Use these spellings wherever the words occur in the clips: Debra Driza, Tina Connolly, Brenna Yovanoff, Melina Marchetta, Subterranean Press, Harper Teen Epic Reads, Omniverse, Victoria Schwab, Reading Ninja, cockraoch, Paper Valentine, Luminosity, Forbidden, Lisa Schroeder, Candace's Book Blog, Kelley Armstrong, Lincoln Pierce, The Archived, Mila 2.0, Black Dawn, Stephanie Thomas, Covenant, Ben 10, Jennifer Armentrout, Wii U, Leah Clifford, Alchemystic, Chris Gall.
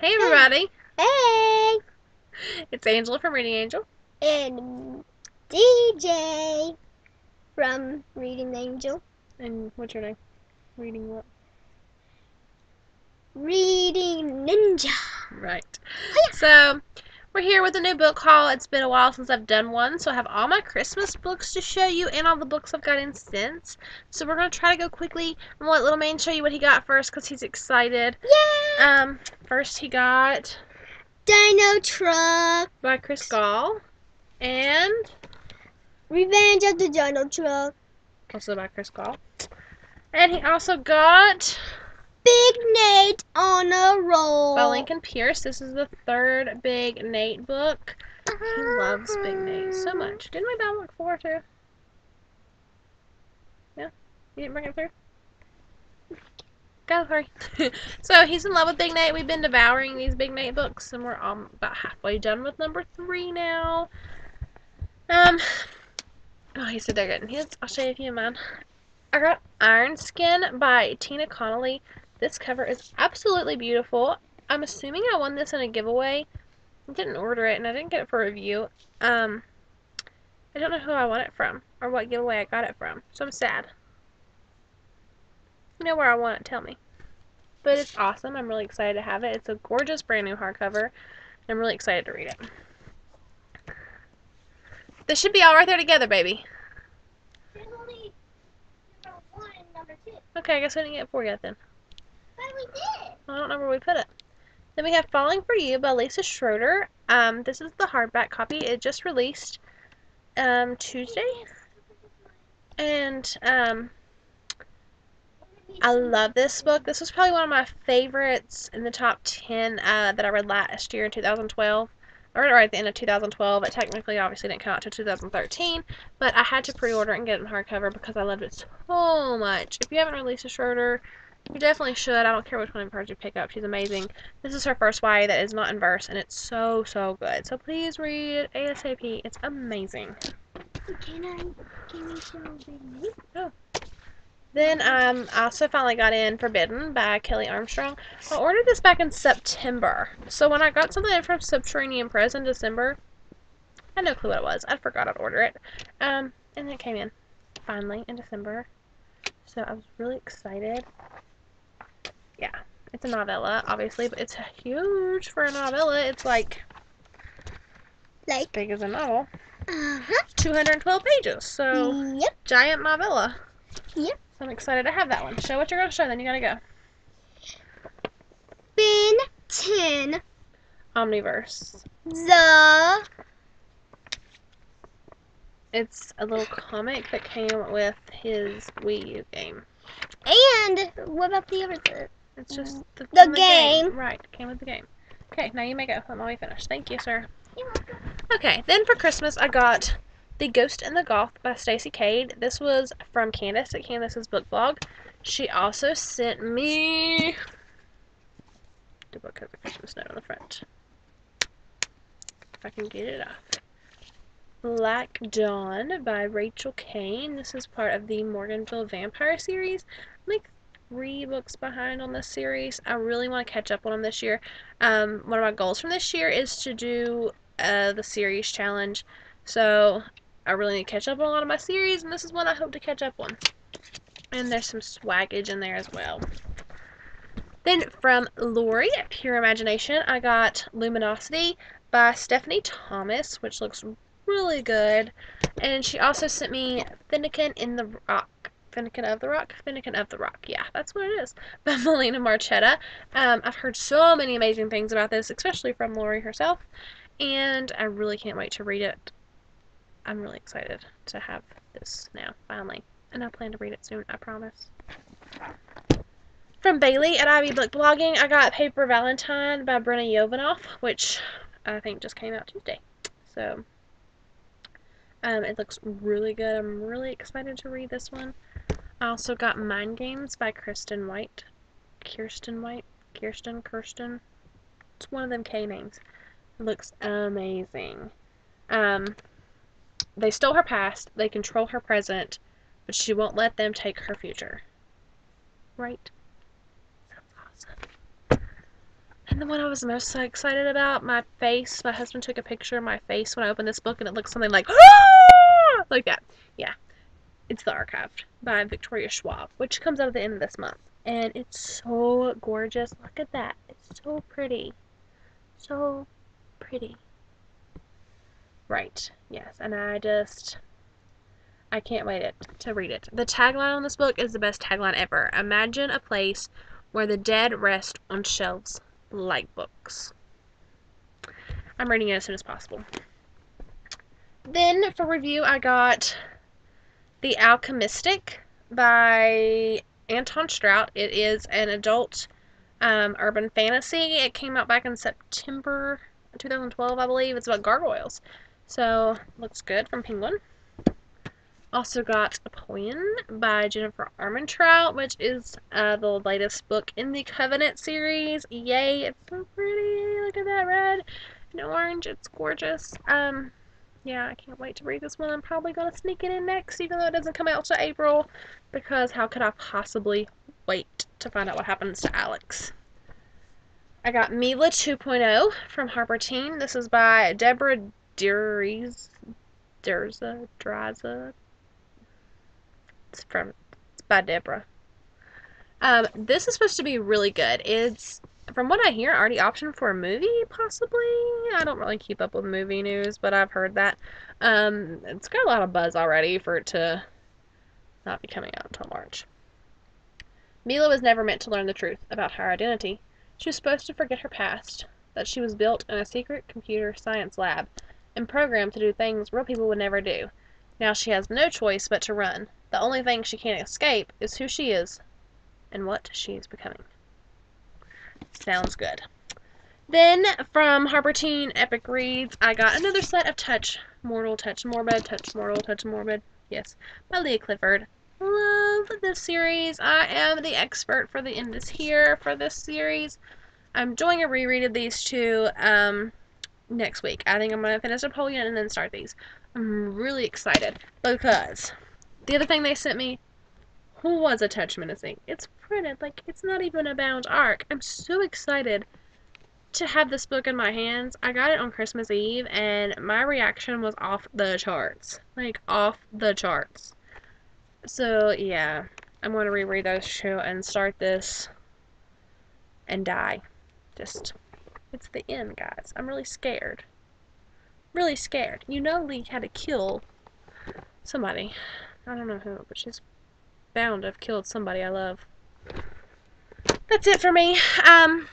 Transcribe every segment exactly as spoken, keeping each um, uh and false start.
Hey everybody! Hey! It's Angela from Reading Angel. And D J from Reading Angel. And what's your name? Reading what? Reading Ninja. Right. Oh, yeah. So, we're here with a new book haul. It's been a while since I've done one, so I have all my Christmas books to show you and all the books I've gotten since. So we're going to try to go quickly and let little man show you what he got first because he's excited. Yeah! Um, first he got... Dinotrux by Chris Gall and Revenge of the Dinotrux, also by Chris Gall, and he also got Big Nate on a Roll by Lincoln Pierce. This is the third Big Nate book. Uh-huh. He loves Big Nate so much. Didn't we buy one before too? Yeah, you didn't bring it through. Go, hurry. So he's in love with Big Nate. We've been devouring these Big Nate books, and we're um, about halfway done with number three now. Um, oh, he's so getting his. I'll show you a few of mine. I got Ironskin by Tina Connolly. This cover is absolutely beautiful. I'm assuming I won this in a giveaway. I didn't order it, and I didn't get it for review. Um, I don't know who I won it from or what giveaway I got it from, so I'm sad. You know where I want it, tell me. But it's awesome. I'm really excited to have it. It's a gorgeous brand new hardcover. I'm really excited to read it. This should be all right there together, baby. There's only number one and number two. Okay, I guess we didn't get four yet then. But we did. I don't know where we put it. Then we have Falling for You by Lisa Schroeder. Um, this is the hardback copy. It just released um Tuesday. And um I love this book. This was probably one of my favorites in the top ten uh, that I read last year in two thousand twelve. I read it right at the end of two thousand twelve. It technically obviously didn't come out until two thousand thirteen, but I had to pre-order it and get it in hardcover because I loved it so much. If you haven't read Lisa Schroeder, you definitely should. I don't care which one of hers you pick up. She's amazing. This is her first Y A that is not in verse, and it's so, so good. So please read it ASAP. It's amazing. Can I, can you show me? Oh. Then um, I also finally got in Forbidden by Kelley Armstrong. I ordered this back in September. So when I got something in from Subterranean Press in December, I had no clue what it was. I forgot I'd order it. Um, and then it came in, finally, in December. So I was really excited. Yeah, it's a novella, obviously, but it's huge for a novella. It's like, like as big as a novel. Uh-huh. two hundred twelve pages. So, yep. Giant novella. Yep. So I'm excited to have that one. Show what you're going to show, then you got to go. Ben ten. Omniverse. The. It's a little comic that came with his Wii U game. And what about the other? It's just the, the, the game. game. Right, came with the game. Okay, now you may go. I'm already finished. Thank you, sir. You're welcome. Okay, then for Christmas I got The Ghost and the Goth by Stacey Kade. This was from Candace at Candace's Book Blog. She also sent me... The book has a Christmas note on the front. If I can get it off. Black Dawn by Rachel Caine. This is part of the Morganville Vampire series. I'm like three books behind on this series. I really want to catch up on them this year. Um, one of my goals from this year is to do uh, the series challenge. So I really need to catch up on a lot of my series, and this is one I hope to catch up on. And there's some swaggage in there as well. Then from Lori at Pure Imagination, I got Luminosity by Stephanie Thomas, which looks really good. And she also sent me Finnikin in the Rock. Finnikin of the Rock? Finnikin of the Rock. Yeah, that's what it is. By Melina Marchetta. Um, I've heard so many amazing things about this, especially from Lori herself. And I really can't wait to read it. I'm really excited to have this now, finally. And I plan to read it soon, I promise. From Bailey at Ivy Book Blogging, I got Paper Valentine by Brenna Yovanoff, which I think just came out Tuesday. So, um, it looks really good. I'm really excited to read this one. I also got Mind Games by Kirsten White. Kirsten White? Kirsten? Kirsten? It's one of them K names. It looks amazing. Um... They stole her past, they control her present, but she won't let them take her future. Right? Sounds awesome. And And the one I was most excited about, my face, my husband took a picture of my face when I opened this book, and it looks something like, ah! Like that. Yeah. It's The Archived by Victoria Schwab, which comes out at the end of this month. And it's so gorgeous. Look at that. It's so pretty. So pretty. Right. Yes. And I just... I can't wait it, to read it. The tagline on this book is the best tagline ever. Imagine a place where the dead rest on shelves like books. I'm reading it as soon as possible. Then for review I got The Alchemistic by Anton Strout. It is an adult um, urban fantasy. It came out back in September two thousand twelve, I believe. It's about gargoyles. So, looks good from Penguin. Also got Apollyon by Jennifer Armentrout, which is uh, the latest book in the Covenant series. Yay, it's so pretty. Look at that red and orange. It's gorgeous. Um, yeah, I can't wait to read this one. I'm probably going to sneak it in next, even though it doesn't come out till April, because how could I possibly wait to find out what happens to Alex? I got Mila two point oh from Harper Teen. This is by Deborah Dries, Derza, Dryza. It's from it's by Deborah. Um, this is supposed to be really good. It's, from what I hear, already optioned for a movie, possibly. I don't really keep up with movie news, but I've heard that. Um, it's got a lot of buzz already for it to not be coming out until March. Mila was never meant to learn the truth about her identity. She was supposed to forget her past, that she was built in a secret computer science lab and programmed to do things real people would never do. Now she has no choice but to run. The only thing she can't escape is who she is and what she is becoming. Sounds good. Then, from Harper Teen Epic Reads, I got another set of Touch Mortal, Touch Morbid, Touch Mortal, Touch Morbid. Yes, by Leah Clifford. Love this series. I am the expert for the end is here for this series. I'm doing a reread of these two um, next week. I think I'm going to finish Napoleon and then start these. I'm really excited because... the other thing they sent me was A Touch Menacing. It's printed. Like, it's not even a bound arc. I'm so excited to have this book in my hands. I got it on Christmas Eve, and my reaction was off the charts. Like, off the charts. So, yeah. I'm going to reread those two and start this and die. Just, it's the end, guys. I'm really scared. Really scared. You know Lee had to kill somebody. I don't know who, but she's bound to have killed somebody I love. That's it for me. Um,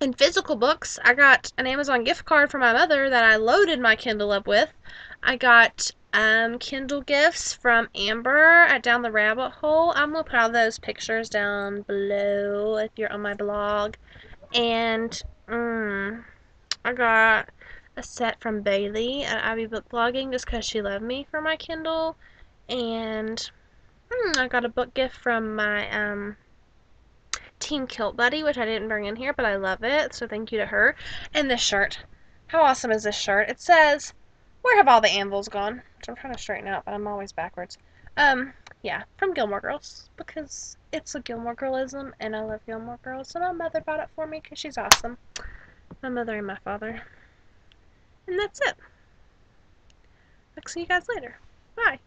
in physical books, I got an Amazon gift card from my mother that I loaded my Kindle up with. I got um, Kindle gifts from Amber at Down the Rabbit Hole. I'm going to put all those pictures down below if you're on my blog. And um, I got a set from Bailey at Ivy Book Blogging just because she loved me for my Kindle. And hmm, I got a book gift from my um, Teen Kilt Buddy, which I didn't bring in here, but I love it, so thank you to her. And this shirt. How awesome is this shirt? It says, "Where have all the anvils gone?" Which I'm trying to straighten out, but I'm always backwards. Um, yeah, from Gilmore Girls, because it's a Gilmore Girlism, and I love Gilmore Girls, so my mother bought it for me because she's awesome. My mother and my father. And that's it. I'll see you guys later. Bye.